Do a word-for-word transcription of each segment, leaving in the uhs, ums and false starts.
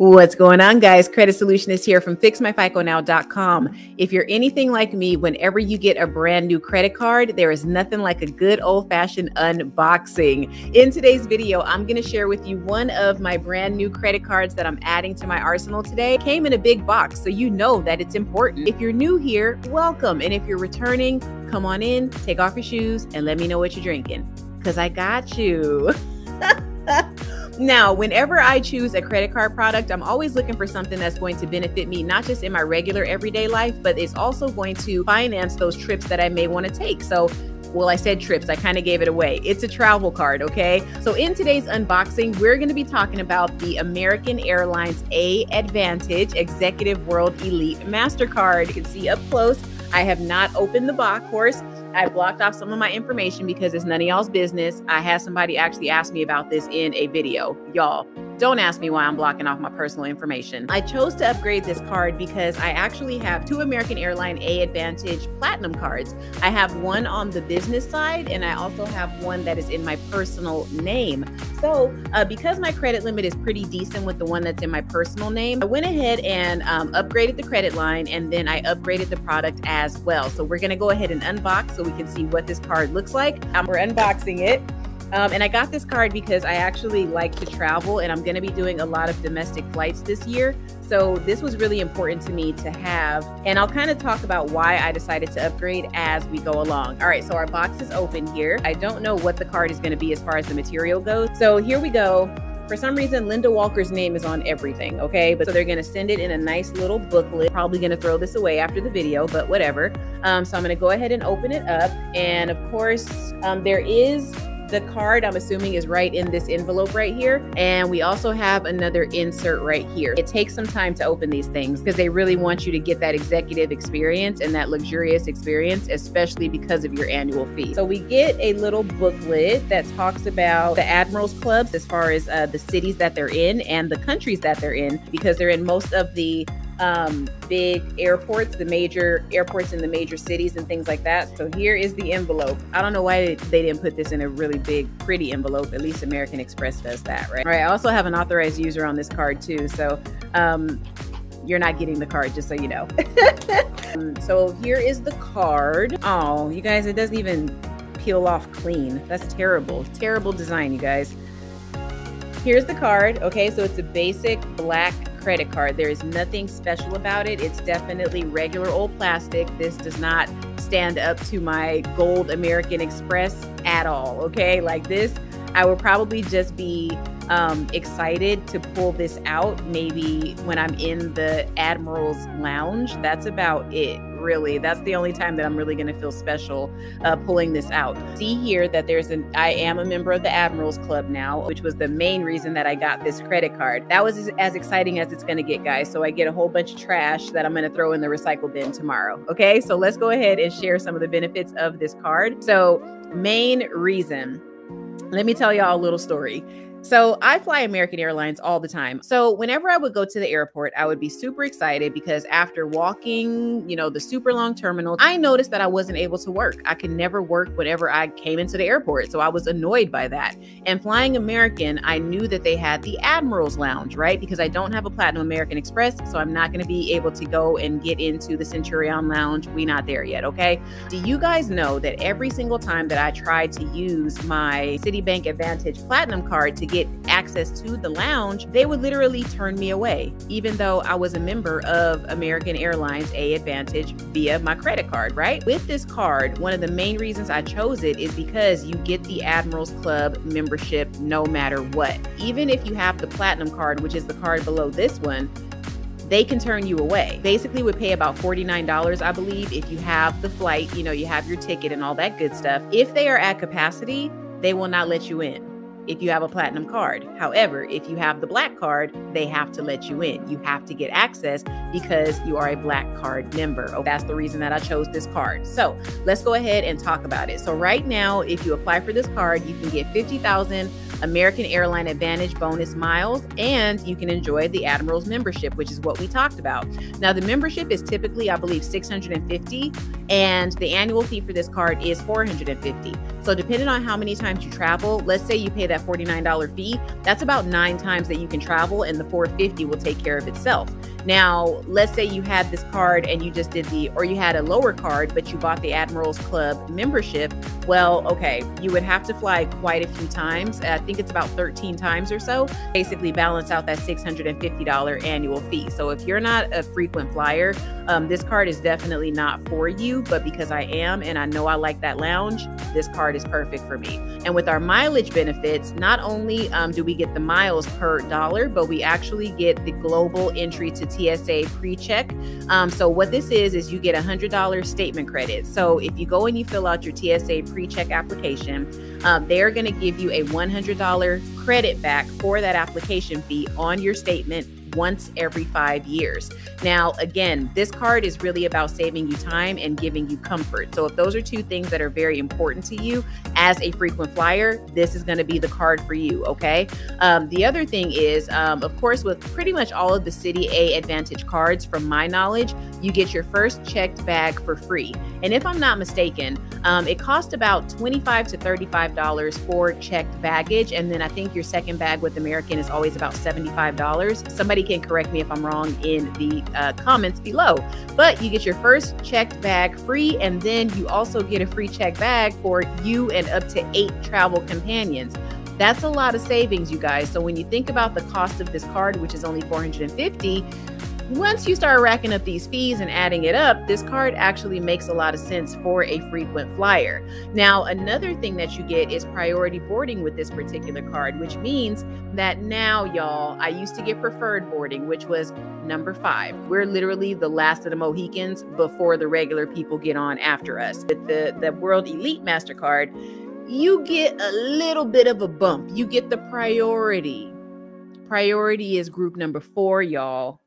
What's going on, guys? Credit Solutionist here from fix my fico now dot com. If you're anything like me, whenever you get a brand new credit card, there is nothing like a good old-fashioned unboxing. In today's video, I'm going to share with you one of my brand new credit cards that I'm adding to my arsenal today. It came in a big box, so you know that it's important. If you're new here, welcome. And if you're returning, come on in, take off your shoes, and let me know what you're drinking, because I got you. Now, whenever I choose a credit card product, I'm always looking for something that's going to benefit me, not just in my regular everyday life, but it's also going to finance those trips that I may want to take. So, well, I said trips, I kind of gave it away. It's a travel card, okay? So in today's unboxing, we're going to be talking about the American Airlines AAdvantage Executive World Elite MasterCard. You can see up close, I have not opened the box, of course. I blocked off some of my information because it's none of y'all's business. I had somebody actually ask me about this in a video. Y'all, don't ask me why I'm blocking off my personal information. I chose to upgrade this card because I actually have two American Airlines AAdvantage Platinum cards. I have one on the business side, and I also have one that is in my personal name. So uh, because my credit limit is pretty decent with the one that's in my personal name, I went ahead and um, upgraded the credit line, and then I upgraded the product as well. So we're gonna go ahead and unbox so we can see what this card looks like. Um, we're unboxing it. Um, and I got this card because I actually like to travel, and I'm gonna be doing a lot of domestic flights this year. So this was really important to me to have. And I'll kind of talk about why I decided to upgrade as we go along. All right, so our box is open here. I don't know what the card is gonna be as far as the material goes. So here we go. For some reason, Linda Walker's name is on everything, okay? But so they're gonna send it in a nice little booklet. Probably gonna throw this away after the video, but whatever. Um, so I'm gonna go ahead and open it up. And of course, um, there is the card, I'm assuming, is right in this envelope right here. And we also have another insert right here. It takes some time to open these things because they really want you to get that executive experience and that luxurious experience, especially because of your annual fee. So we get a little booklet that talks about the Admiral's Clubs as far as uh, the cities that they're in and the countries that they're in, because they're in most of the um, big airports, the major airports in the major cities and things like that. So here is the envelope. I don't know why they didn't put this in a really big, pretty envelope. At least American Express does that, right? All right, I also have an authorized user on this card too. So um, you're not getting the card, just so you know. um, so here is the card. Oh, you guys, it doesn't even peel off clean. That's terrible, terrible design, you guys. Here's the card, okay? So it's a basic black credit card. There is nothing special about it. It's definitely regular old plastic. This does not stand up to my gold American Express at all, okay? Like this, I would probably just be um, excited to pull this out maybe when I'm in the Admiral's Lounge. That's about it, really. That's the only time that I'm really gonna feel special uh, pulling this out. See here that there's an, I am a member of the Admiral's Club now, which was the main reason that I got this credit card. That was as exciting as it's gonna get, guys. So I get a whole bunch of trash that I'm gonna throw in the recycle bin tomorrow, okay? So let's go ahead and share some of the benefits of this card. So main reason, let me tell y'all a little story. So I fly American Airlines all the time. So whenever I would go to the airport, I would be super excited because after walking, you know, the super long terminal, I noticed that I wasn't able to work. I could never work whenever I came into the airport. So I was annoyed by that. And flying American, I knew that they had the Admiral's Lounge, right? Because I don't have a Platinum American Express, so I'm not going to be able to go and get into the Centurion Lounge. We're not there yet, okay? Do you guys know that every single time that I tried to use my Citibank Advantage Platinum card to get access to the lounge, they would literally turn me away, even though I was a member of American Airlines AAdvantage via my credit card, right? With this card, one of the main reasons I chose it is because you get the Admiral's Club membership no matter what. Even if you have the Platinum card, which is the card below this one, they can turn you away. Basically would pay about forty-nine dollars, I believe, if you have the flight, you know, you have your ticket and all that good stuff. If they are at capacity, they will not let you in if you have a Platinum card. However, if you have the black card, they have to let you in. You have to get access because you are a black card member. Oh, that's the reason that I chose this card. So let's go ahead and talk about it. So right now, if you apply for this card, you can get fifty thousand American Airline AAdvantage bonus miles, and you can enjoy the Admiral's membership, which is what we talked about. Now, the membership is typically, I believe, six hundred fifty dollars, and the annual fee for this card is four hundred fifty dollars. So depending on how many times you travel, let's say you pay that forty-nine dollar fee, that's about nine times that you can travel, and the four hundred fifty dollars will take care of itself. Now, let's say you had this card and you just did the, or you had a lower card, but you bought the Admiral's Club membership. Well, okay, you would have to fly quite a few times. I think it's about thirteen times or so, basically balance out that six hundred fifty dollar annual fee. So if you're not a frequent flyer, um, this card is definitely not for you, but because I am, and I know I like that lounge, this card is perfect for me. And with our mileage benefits, not only um, do we get the miles per dollar, but we actually get the Global Entry to T S A pre-check. Um, so what this is, is you get a one hundred dollar statement credit. So if you go and you fill out your T S A pre-check application, um, they're going to give you a one hundred dollar credit back for that application fee on your statement once every five years. Now, again, this card is really about saving you time and giving you comfort. So if those are two things that are very important to you as a frequent flyer, this is going to be the card for you. Okay. Um, the other thing is, um, of course, with pretty much all of the City A AAdvantage cards, from my knowledge, you get your first checked bag for free. And if I'm not mistaken, um, it costs about twenty-five to thirty-five dollars for checked baggage. And then I think your second bag with American is always about seventy-five dollars. Somebody can correct me if I'm wrong in the uh, comments below, but you get your first checked bag free, and then you also get a free checked bag for you and up to eight travel companions. That's a lot of savings, you guys. So when you think about the cost of this card, which is only four hundred fifty dollars, once you start racking up these fees and adding it up, this card actually makes a lot of sense for a frequent flyer. Now, another thing that you get is priority boarding with this particular card, which means that now, y'all, I used to get preferred boarding, which was number five. We're literally the last of the Mohicans before the regular people get on after us. With the, the World Elite MasterCard, you get a little bit of a bump. You get the priority. Priority is group number four, y'all.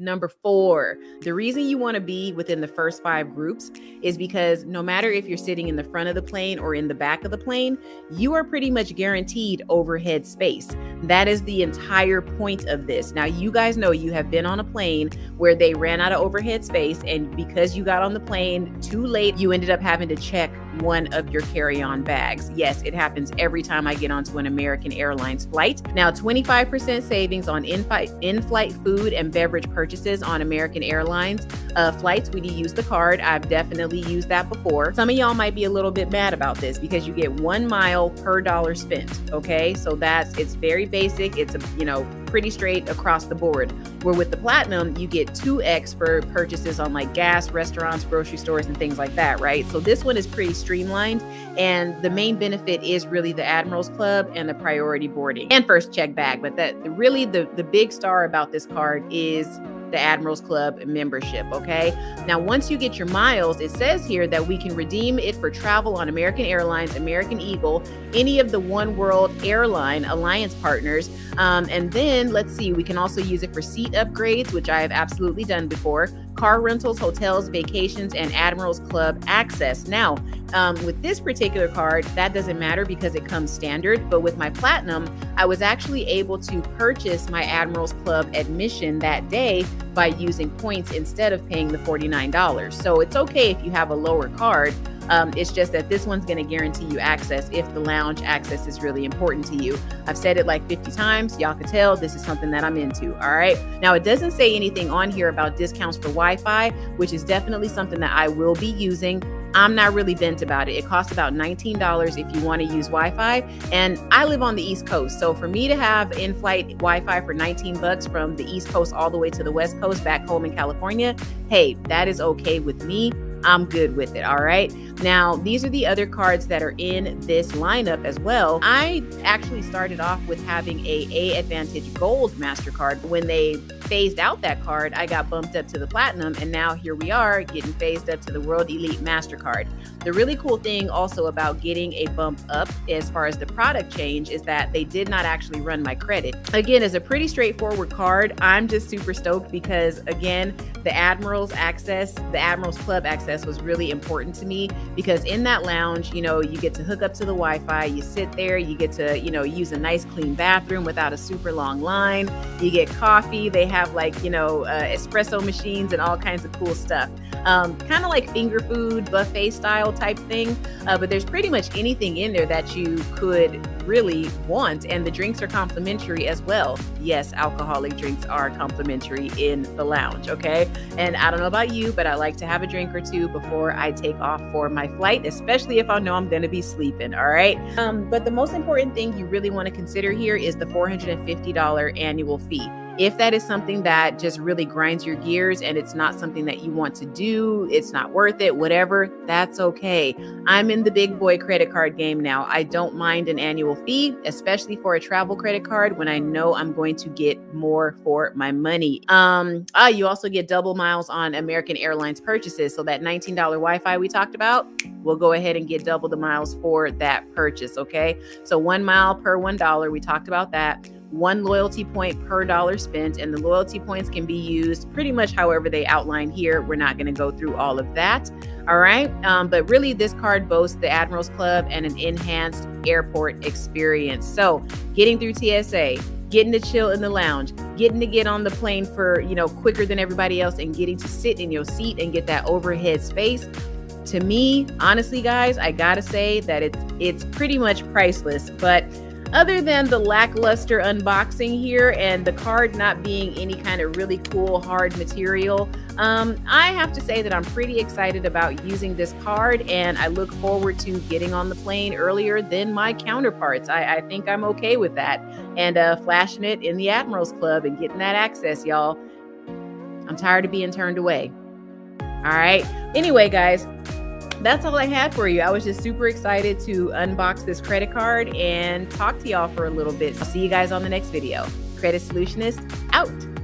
Number four, the reason you want to be within the first five groups is because no matter if you're sitting in the front of the plane or in the back of the plane, you are pretty much guaranteed overhead space. That is the entire point of this. Now, you guys know you have been on a plane where they ran out of overhead space, and because you got on the plane too late, you ended up having to check one of your carry-on bags. Yes, it happens every time I get onto an American Airlines flight. Now, twenty-five percent savings on in-flight in-flight food and beverage purchases on American Airlines uh, flights when you use the card. I've definitely used that before. Some of y'all might be a little bit mad about this because you get one mile per dollar spent. Okay, so that's, it's very basic. It's a, you know, pretty straight across the board. Where with the Platinum, you get two X for purchases on like gas, restaurants, grocery stores, and things like that, right? So this one is pretty streamlined. And the main benefit is really the Admiral's Club and the priority boarding and first check bag. But that really the, the big star about this card is the Admiral's Club membership, okay? Now, once you get your miles, it says here that we can redeem it for travel on American Airlines, American Eagle, any of the One World Airline Alliance partners. Um, and then, let's see, we can also use it for seat upgrades, which I have absolutely done before, car rentals, hotels, vacations, and Admiral's Club access. Now, um, with this particular card, that doesn't matter because it comes standard, but with my Platinum, I was actually able to purchase my Admiral's Club admission that day by using points instead of paying the forty-nine dollars. So it's okay if you have a lower card. Um, it's just that this one's going to guarantee you access if the lounge access is really important to you. I've said it like fifty times. Y'all can tell this is something that I'm into. All right. Now, it doesn't say anything on here about discounts for Wi-Fi, which is definitely something that I will be using. I'm not really bent about it. It costs about nineteen dollars if you want to use Wi-Fi. And I live on the East Coast. So for me to have in-flight Wi-Fi for nineteen bucks from the East Coast all the way to the West Coast back home in California, hey, that is okay with me. I'm good with it. All right. Now, these are the other cards that are in this lineup as well. I actually started off with having a AAdvantage Gold MasterCard. When they phased out that card, I got bumped up to the Platinum, and now here we are getting phased up to the World Elite MasterCard. The really cool thing also about getting a bump up as far as the product change is that they did not actually run my credit. Again, it's a pretty straightforward card. I'm just super stoked because, again, the Admiral's access, the Admiral's Club access was really important to me because in that lounge, you know, you get to hook up to the Wi-Fi, you sit there, you get to, you know, use a nice clean bathroom without a super long line, you get coffee, they have like, you know, uh, espresso machines and all kinds of cool stuff. Um, kind of like finger food buffet style type thing. Uh, but there's pretty much anything in there that you could really want. And the drinks are complimentary as well. Yes, alcoholic drinks are complimentary in the lounge. Okay. And I don't know about you, but I like to have a drink or two before I take off for my flight, especially if I know I'm going to be sleeping. All right. Um, but the most important thing you really want to consider here is the four hundred fifty dollars annual fee. If that is something that just really grinds your gears and it's not something that you want to do, it's not worth it, whatever, that's okay. I'm in the big boy credit card game now. I don't mind an annual fee, especially for a travel credit card when I know I'm going to get more for my money. Um, ah, you also get double miles on American Airlines purchases. So that nineteen dollar Wi-Fi we talked about, we'll go ahead and get double the miles for that purchase, okay? So one mile per one dollar, we talked about that. One loyalty point per dollar spent, and the loyalty points can be used pretty much however they outline here. We're not going to go through all of that. All right. Um, but really, this card boasts the Admiral's Club and an enhanced airport experience. So getting through T S A, getting to chill in the lounge, getting to get on the plane for, you know, quicker than everybody else and getting to sit in your seat and get that overhead space. To me, honestly, guys, I got to say that it's it's pretty much priceless. But other than the lackluster unboxing here and the card not being any kind of really cool hard material, um, I have to say that I'm pretty excited about using this card, and I look forward to getting on the plane earlier than my counterparts. I, I think I'm okay with that, and uh, flashing it in the Admiral's Club and getting that access, y'all. I'm tired of being turned away. All right. Anyway, guys, that's all I had for you. I was just super excited to unbox this credit card and talk to y'all for a little bit. I'll see you guys on the next video. Credit Solutionist out.